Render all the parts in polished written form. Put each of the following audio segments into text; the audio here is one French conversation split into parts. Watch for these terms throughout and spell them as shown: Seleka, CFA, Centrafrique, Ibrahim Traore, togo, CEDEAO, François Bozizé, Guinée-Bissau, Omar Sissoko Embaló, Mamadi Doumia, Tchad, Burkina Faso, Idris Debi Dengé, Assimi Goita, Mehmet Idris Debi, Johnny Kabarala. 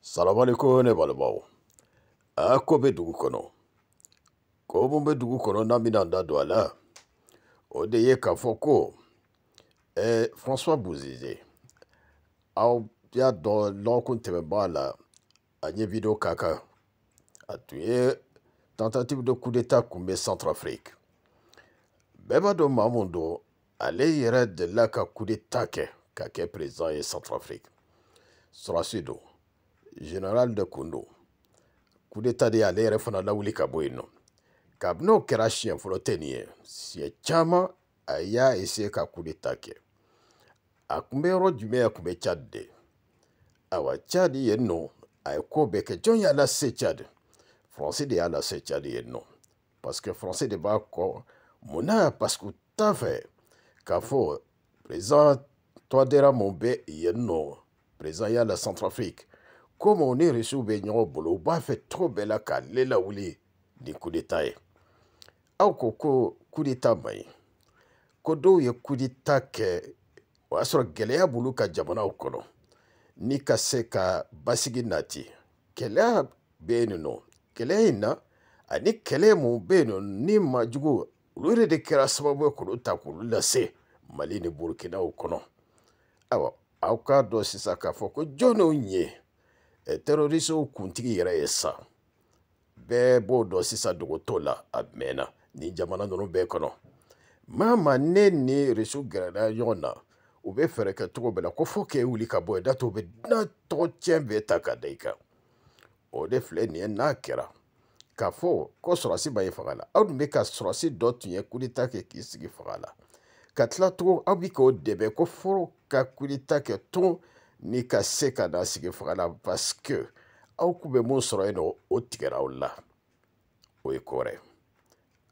Salam alaikum ne balabao. Akobe dugu kono. Kobumbe dugu kono naminanda douala. Odeye kafoko. E François Bozizé. Au ya do lokun tebala. Anye vidéo kaka. Atuye tentative de coup d'état koumbe Centrafrique. Beba do mamundo. Allez y de la coup d'état kake président et Centrafrique. Srasido. Général de Kondo. Coup d'état de aller refondre la Ouli Kaboino. Kabno Kerachien Flotenier. Si Chama Aya et Seka coup d'état. Akumero du mea kume Tchad. Awa Tchad y est non. Aeko beke John yala se Tchad. Français de yala se Tchad y est non. Parce que Français de Bako. Mona parce que t'as fait. Kafo. Présent toi de Ramombe y est non. Présent yala Centrafrique. Comme on est reçu au boulot, on fait trop belle à caler la ouli des coups d'état. Au coco, coup d'état, mais. Kodo y a coup d'état que. Ou sur Galea boulot qu'à Jamana au colon. Ni Kaseka Basiginati. Kela Benino. Keleina. Ani Kele mon Beno ni Majou. L'oure de Kerasma Bokolota pour la se. Malini Burkina au colon. Awa. Auka dosi sakafoko. Jono nye. Terroriste au Kunti Ressa. Bebo dossisa de Gotola, Abmena, Ninjamana no Becono. Mamma Nene Rissu Granayona, ou Befereka Tobela Kofoke ou Likaboe d'Atobe Nato Chembeta Kadeka. Ode Fleni Nakera. Kafo, Kosorasi Baifala, Outmeka Sorasi dot Yakulitake Kisigifala. Katlato Abiko de Bekoforo Kakulitake ton. Nika seka na sigifala parce que aukube monsro eno otigera ola oikore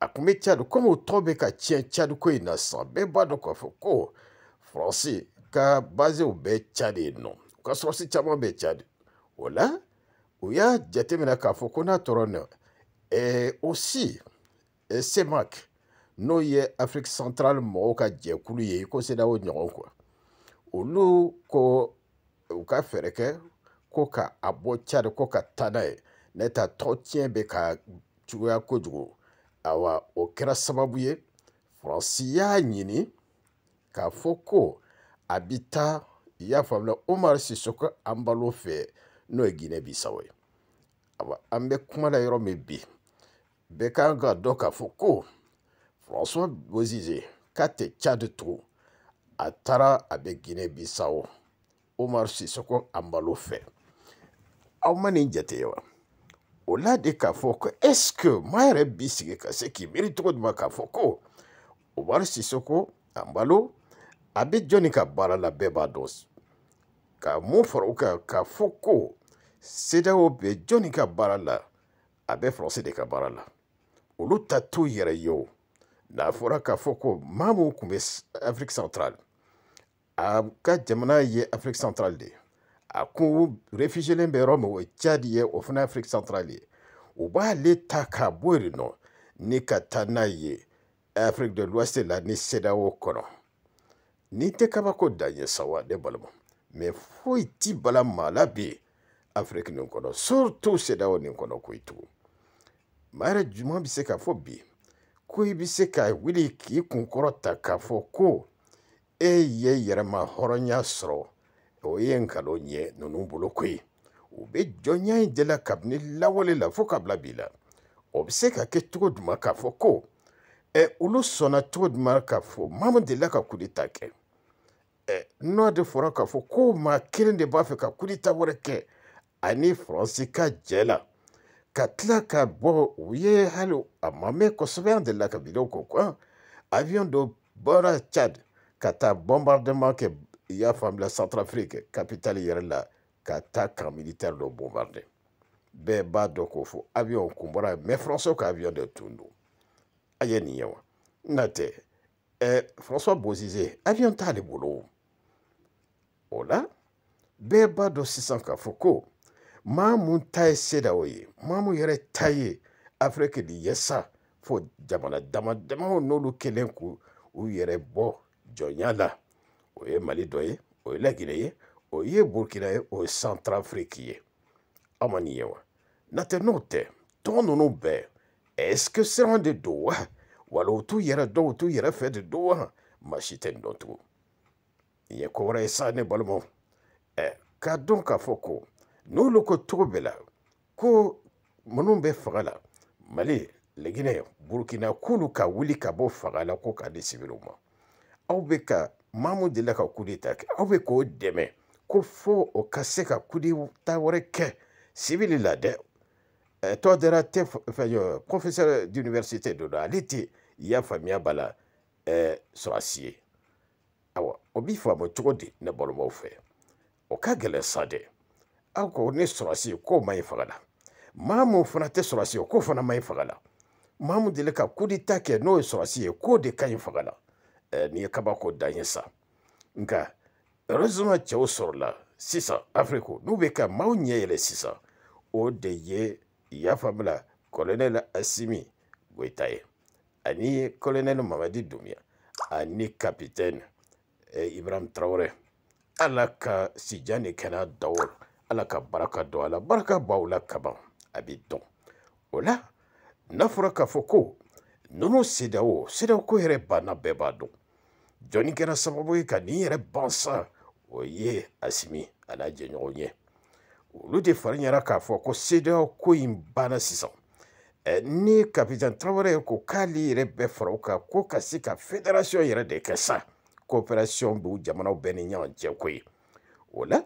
akume tchadu comme otobe ka tien tchadu ko inasan be bado ko foko français ka basé au be tchadi non ka sorsi tchama be tchadi ola oya jatemena ka foko na torone et aussi et c'est mac noye Afrique centrale mo ka djekulu ye ko se dawo nyon ko olu ko Uka fereke, koka abochade koka tanae, neta totien beka tuya kodru, awa okera sababuye, Francia nini, kafoko, abita ya famla Omar Sissoko Embaló fe, no Guinée Bissawe. Awa ambe kumala yoro mebi, beka anga doka foko, François Bozizé, kate tchade trou, atara abe Guinée Bissau. Omar Sissoko Embaló fait. Aumani Jatewa. Ola de Kafoko, est-ce que ma rebissi kasse qui mérite de ma Kafoko? Omar Sissoko Embaló, abe Johnny Kabarala Bebados. Kamo Farouka Kafoko, Sedao be Johnny Kabarala, abe Français de Kabarala. Olu tatou yereyo. Na fora Kafoko, mamu kumes Afrique centrale. A Jamana ye Afrique centrale. A Kou réfugié l'embérom ou Tchad ye au fond Afrique centrale. Ou ba l'état Kabourino, ni Katana ye, Afrique de l'Ouest la ni Sedao Kono. Ni te Kabako d'ailleurs sawa de Balamo. Mais fouiti balama la bi, Afrique non kono, surtout Sedao non kono kouitou. Mare du man biseka fobi. Koui biseka wili ki konkorota kafoko. Eye yerema horonya sro, oyenkalo nye nonumbulo kwe. Ube jonya indela kabni lawale la foka blabila. Obseka ke trod makafoko. E ulu sona trod makafo, mamandela kakudita ke. E noa de fora kafoko ma kirende bafe kakudita wareke. Ani Francika jela. Katla ka bo uye halo amame kosovean de la kabiloko kwa. Avion do bora Tchad. Kata bombardement que y a femme la Centrafrique, capitale Yerla, kata camp militaire de bombarder. Beba dokofo, avion kumbora, mais François avion de Tundu. Aye niwa. Nate, François Bozizé, avion tali boulot. Ola, beba do 600 kafoko, mamou taille sedaoye, mamou yere taille, Afrique di yesa, faut jamana damadama nolu kelenku, ou yere bo. Jonyala, oye Mali doye, oye la Guinée, oye Burkina, oye Centrafrique. amaniyewa. Natenote, tonu nube, eske sera de doa, walotu yera doutu yera fe de doa, machiten dotu. Yekora esa ne balmo. Kadonka foko, no loko tobela, ko monumbe farala, mali, le Guinée, Burkina, Kuluka, Wilika, Bofarala, Koka, Desibiluma. Aubeka, Mamou de la Kakulitak, Aubeko deme, Kofo, O Kaseka, Kudi, Tawareke, Civililade, toi de la tef, professeur d'université de la Liti, Yafamia Bala, Soassier. Awa, Obifa, Motrodi, Nabolmofe, Okagele Sade, Ako, Ne Soassier, Koma et Farala. Maman Fonate Sorasio, Kofana Maïfagala. Maman de l'Eka Kuditake, no Sorasio, Kode Kaïfagala. Niakabako Danyesa. Nga, heureusement, Tchao Sorla, Sisa, Afriko, Noubeka, Maounye le Sisa. Odeye, Yafamla, Colonel Assimi Goitae. Ani, Colonel Mamadi Doumia. Ani, Capitaine Ibrahim Traore. Alaka, Sijani Kana Daour. Alaka, Baraka Doala, Baraka Baoula Kaban. Habitant. Ola, nafura kafoko, nono sedao ko here bana bebado. Johnny kera sababu ikani here bansa, oye Assimi ala jenyoye. Olu de farinyara kafoko sedao ko imbana sisan. Ni Capitaine Traoré ko kali here befroka ko kasika fédération here de kasa. Coopération bu jamana beninyan jekoi. Ola,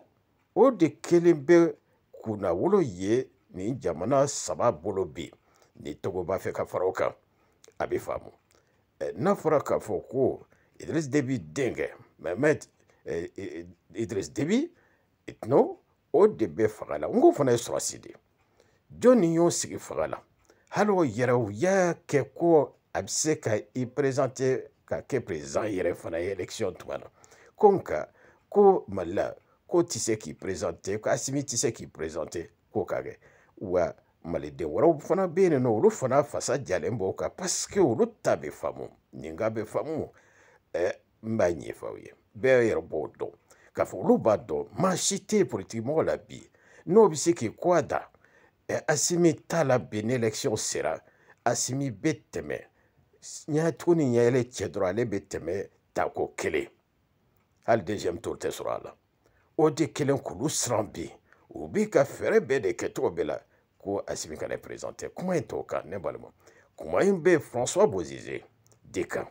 o de kelimbe kuna wolo ye ni jamana saba bolobi ni togo bafe ka faroka abifamu na faraka foko Idris Debi Dengé Mehmet Idris Debi etno o debe farala ngo fona sorasidi Johnny yo sigi farala halo yeraw ya keko abseka i présenter ka ke président yere fona élection twana konka ko mala ko tise ki présenter ko Assimi tise ki présenter ko kage wa malede waro fana bene no lu fana fasa jalembo ka paske ulu tabe famu ninga be famu mbanye fawiye be yerbodo ka fulu bado machité politiquement la bi no bisiki kwada Assimi tala bene élection sera Assimi beteme nya tuni nya ele chedra le beteme tako kele al deuxième tour tesurala o de kelen kulu srambi ubika fere bede keto bela ko Assimi kana présenter comment intoka nebalmo comment imbe François Bozizé décan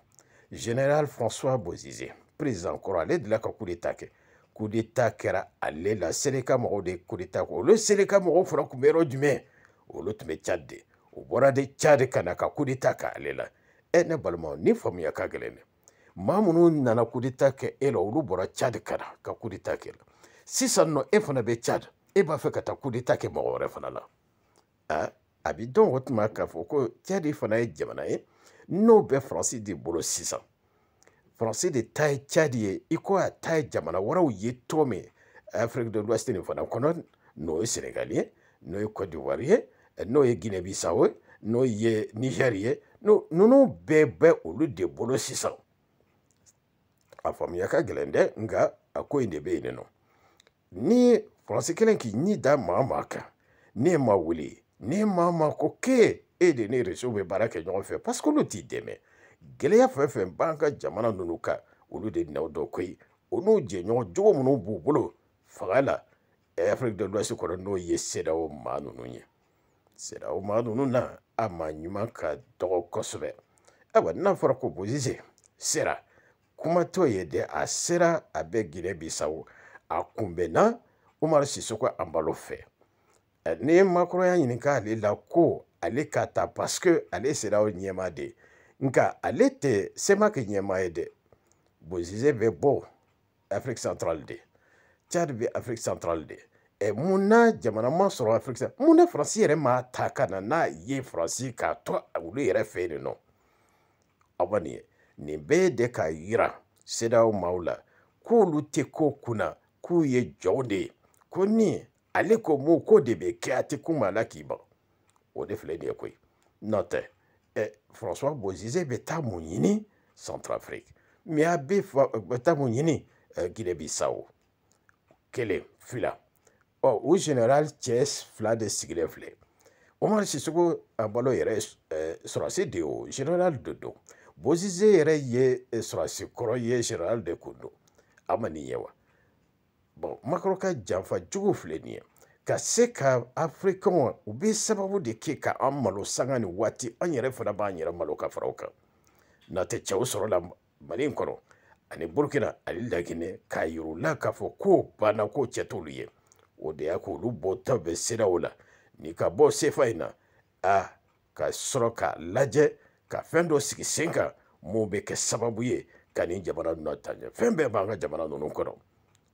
général François Bozizé président coralé de la coup d'état kera allé la seleka mo de coup d'état ko le seleka mo fora ko mero dume o lot me tchadde o bora de tchadde kana ka coup d'état ka lela nebalmo ni famia ka gelene mamuno nana coup d'état ke elo lu bora tchadde kana ka coup d'état ke si sanno efona be tchadde eba fekata kudita ke mawore fanala abidon otma kafoko tiadi fanaye jamanaye no be français de bolo 600 français de taille tiadi iko taille jamana wara yetome Afrique de l'Ouest ni fana konon no sénégalien no Côte d'Ivoirien no Guinée-Bissau no Nigérien no no bebe olu de bolo 600 afamia ka gelende nga akoyinde be neno ni Français quelqu'un qui ni dama maka, ni ma wuli, ni ma makoke, et de ne recevoir baraka n'ont fait parce que l'outil demain. Galéa fait un banca jamana nunuka, ou l'outil de naudokui, ou nous djenions d'où mon boubolo, farala, Afrique de l'Ouest qu'on no yé seda au manounouni. Seda au manounouna, a manumaka d'or Kosovo. Awa n'a fera composé, sera, kumato yede a sera avec Guinée-Bissau, a kumbena. Omar Sissoko Embaló fait. Ne makroya yinika le lako ale kata parce que ale sera au nyemade. Nka ale te sema ke nyemade. Bozizé be bo Afrique centrale de. Tchad be Afrique centrale de. Et mouna jamana mansoro Afrique centrale. Mouna Fransi yere ma taka na ye Fransi ka toi aulu yere fe de non. Abani ne be de ka yira seda o maula. Ko lute ko kuna ku ye jode. Koni aleko moko debe kati kuma la kiba o defle de koi note François Bozizé beta munyini Centrafrique mais abi beta munyini Guinée-Bissau kele fila o general Chess fila de sigilen filɛ Omar Sissoko Embaló yɛrɛ sɔrɔsi de o general dodo Bozizé yɛrɛ ye sɔrɔsi kɔrɔ ye general de kundo a ma nin ye wa bon makɔrɔ ka janfa cogo filɛ nin ye ka se ka africain u bɛ sababu de kɛ ka an malo sanga ni waati an yɛrɛ fana b'an yɛrɛ malo ka fara o kan n'a tɛ cɛw sɔrɔ la Mali in kɔnɔ ani Burkina ani Laginɛ k'a yir'u la k'a fɔ ko banna ko cɛ t'olu ye o de y'a k'olu bɔta bɛ CEDEAO la ni ka bɔ CFA in na a ka sɔrɔ k'a lajɛ ka fɛn dɔ sigi sen kan mun bɛ kɛ sababu ye ka nin jamana ninnu ta ɲɛ fɛn bɛɛ b'an ka jamana ninnu kɔnɔ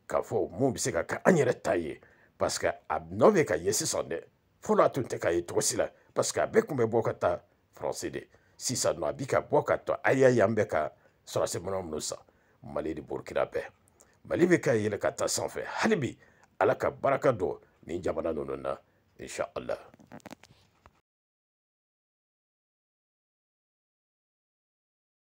k'a fɔ mun bɛ se ka kɛ an yɛrɛ ta ye parce que a nɔ bɛ ka ye sisan dɛ fɔlɔ a tun tɛ ka ye cogo si la parce que a bɛɛ tun bɛ bɔ ka taa Faransi de sisan nɔ a bɛ ka bɔ ka taa a y'a ye an bɛ ka sɔrɔsi minɛn minnu san Mali ni Burkina bɛɛ Mali bɛ ka yɛlɛ ka taa sanfɛ hali bi Ala ka baraka don nin jamana ninnu na. Inch'Allah.